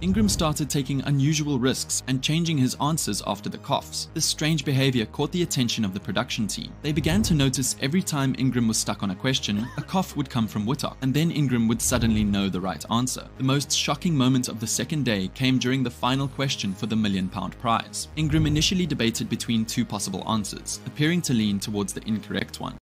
Ingram started taking unusual risks and changing his answers after the coughs. This strange behavior caught the attention of the production team. They began to notice every time Ingram was stuck on a question, a cough would come from Whittock, and then Ingram would suddenly know the right answer. The most shocking moment of the second day came during the final question for the £1 million prize. Ingram initially debated between two possible answers, appearing to lean towards the incorrect one.